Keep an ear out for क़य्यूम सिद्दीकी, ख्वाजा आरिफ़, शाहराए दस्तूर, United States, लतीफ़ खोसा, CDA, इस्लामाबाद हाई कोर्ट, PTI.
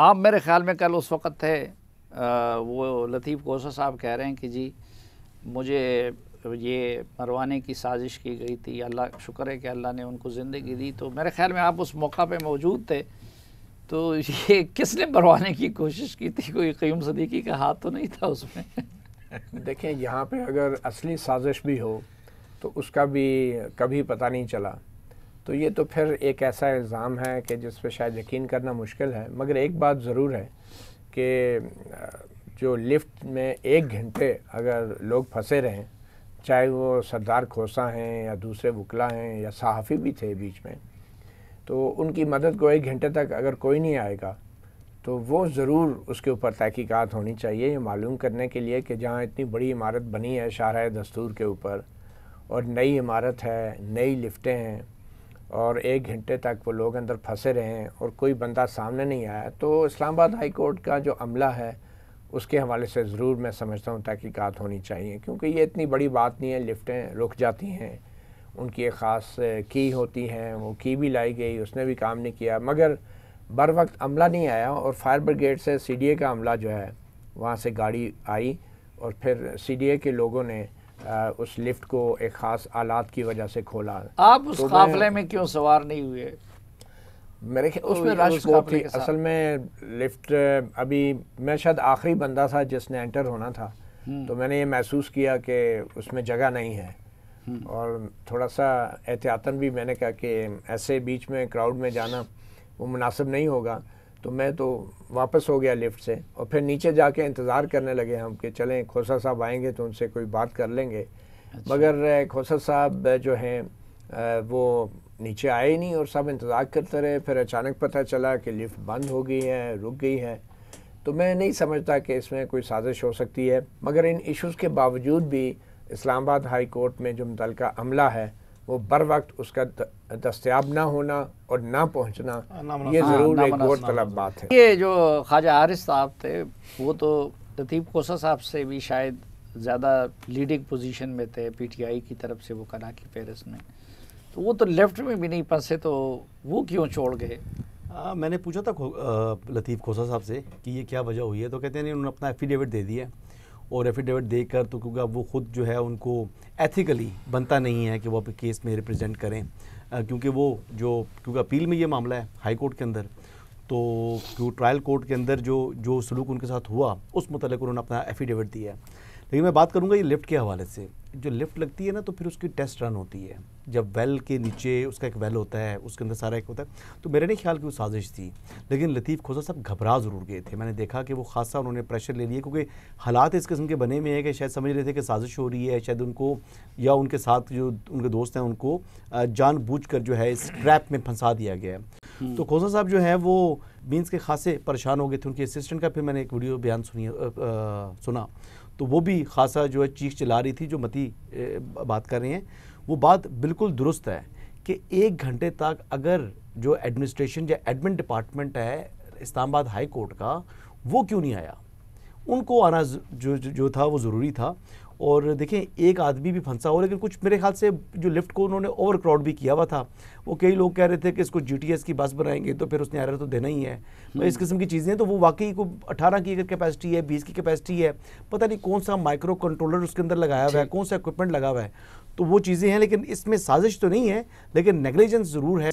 आप मेरे ख़्याल में कल उस वक़्त थे, वो लतीफ़ खोसा साहब कह रहे हैं कि जी मुझे ये मरवाने की साजिश की गई थी, अल्लाह शुक्र है कि अल्लाह ने उनको ज़िंदगी दी। तो मेरे ख़्याल में आप उस मौका पे मौजूद थे, तो ये किसने मरवाने की कोशिश की थी? कोई क़य्यूम सिद्दीकी का हाथ तो नहीं था उसमें? देखें, यहाँ पे अगर असली साजिश भी हो तो उसका भी कभी पता नहीं चला, तो ये तो फिर एक ऐसा इल्ज़ाम है कि जिस पर शायद यकीन करना मुश्किल है। मगर एक बात ज़रूर है कि जो लिफ्ट में 1 घंटे अगर लोग फंसे रहें, चाहे वो सरदार खोसा हैं या दूसरे वकला हैं या सहाफ़ी भी थे बीच में, तो उनकी मदद को 1 घंटे तक अगर कोई नहीं आएगा तो वो ज़रूर उसके ऊपर तहकीकात होनी चाहिए, ये मालूम करने के लिए कि जहाँ इतनी बड़ी इमारत बनी है शाहराए दस्तूर के ऊपर और नई इमारत है, नई लिफ्टें हैं और 1 घंटे तक वो लोग अंदर फंसे रहे हैं और कोई बंदा सामने नहीं आया, तो इस्लामाबाद हाई कोर्ट का जो अमला है उसके हवाले से ज़रूर मैं समझता हूँ तहकीकात होनी चाहिए, क्योंकि ये इतनी बड़ी बात नहीं है। लिफ्टें रुक जाती हैं, उनकी एक ख़ास की होती हैं, वो की भी लाई गई, उसने भी काम नहीं किया, मगर बर वक्त अमला नहीं आया और फायर ब्रिगेड से CDA का अमला जो है वहाँ से गाड़ी आई और फिर CDA के लोगों ने उस लिफ्ट को एक ख़ास आलात की वजह से खोला। आप उस काफ़िले में क्यों सवार नहीं हुए? मेरे ख्याल उसमें रश बहुत थी असल में। लिफ्ट अभी मैं शायद आखिरी बंदा था जिसने एंटर होना था, तो मैंने ये महसूस किया कि उसमें जगह नहीं है और थोड़ा सा एहतियातन भी मैंने कहा कि ऐसे बीच में क्राउड में जाना वो मुनासिब नहीं होगा, तो मैं तो वापस हो गया लिफ्ट से और फिर नीचे जाके इंतज़ार करने लगे हम कि चलें खोसा साहब आएंगे तो उनसे कोई बात कर लेंगे। मगर खोसा साहब जो हैं वो नीचे आए नहीं और सब इंतज़ार करते रहे, फिर अचानक पता चला कि लिफ्ट बंद हो गई है, रुक गई है। तो मैं नहीं समझता कि इसमें कोई साजिश हो सकती है, मगर इन इश्यूज़ के बावजूद भी इस्लामाबाद हाई कोर्ट में जो मुतल्लिका अमला है वो बर वक्त उसका दस्तियाब ना होना और ना पहुँचना, ये ज़रूर एक गौर तलब बात है। ये जो ख्वाजा आरिफ़ साहब थे वो तो लतीफ़ खोसा साहब से भी शायद ज़्यादा लीडिंग पोजीशन में थे, PTI की तरफ से वो कला की फेहरिस्त में, तो वो तो लेफ्ट में भी नहीं फंसे, तो वो क्यों छोड़ गए? मैंने पूछा था लतीफ़ खोसा साहब से कि ये क्या वजह हुई है, तो कहते हैं उन्होंने अपना एफिडेविट दे दिया और एफिडेविट देकर तो क्योंकि अब वो ख़ुद जो है उनको एथिकली बनता नहीं है कि वो अपने केस में रिप्रेजेंट करें, क्योंकि वो जो क्योंकि अपील में ये मामला है हाई कोर्ट के अंदर, तो ट्रायल कोर्ट के अंदर जो जो सलूक उनके साथ हुआ उस मुतल्लिक़ उन्होंने अपना एफिडेविट दिया है। लेकिन मैं बात करूँगा ये लिफ्ट के हवाले से। जो लिफ्ट लगती है ना तो फिर उसकी टेस्ट रन होती है, जब वेल के नीचे उसका एक वेल होता है, उसके अंदर सारा एक होता है, तो मेरे नहीं ख्याल कि वो साजिश थी। लेकिन लतीफ़ खोसा साहब घबरा ज़रूर गए थे, मैंने देखा कि वो खासा उन्होंने प्रेशर ले लिया, क्योंकि हालात इस किस्म के बने हुए हैं कि शायद समझ रहे थे कि साजिश हो रही है, शायद उनको या उनके साथ जो उनके दोस्त हैं उनको जानबूझकर जो है इस ट्रैप में फंसा दिया गया है। तो खोसा साहब जो है वो मीन्स के खासे परेशान हो गए थे। उनके असिस्टेंट का फिर मैंने एक वीडियो बयान सुना तो वो भी खासा जो है चीख चिल्ला रही थी, जो मती बात कर रहे हैं वो बात बिल्कुल दुरुस्त है कि 1 घंटे तक अगर जो एडमिनिस्ट्रेशन या एडमिन डिपार्टमेंट है इस्लामाबाद हाई कोर्ट का वो क्यों नहीं आया? उनको आना जो था वो ज़रूरी था। और देखें एक आदमी भी फंसा हो, लेकिन कुछ मेरे ख्याल से जो लिफ्ट को उन्होंने ओवर क्राउड भी किया हुआ था, वो कई लोग कह रहे थे कि इसको GTS की बस बनाएंगे तो फिर उसने आर्डर तो देना ही है, इस किस्म की चीज़ें। तो वो वाकई को 18 की अगर कैपेसिटी है, 20 की कैपेसिटी है, पता नहीं कौन सा माइक्रो कंट्रोलर उसके अंदर लगाया हुआ है, कौन सा इक्विपमेंट लगा हुआ है, तो वो चीज़ें हैं। लेकिन इसमें साजिश तो नहीं है, लेकिन नेगलिजेंस ज़रूर है।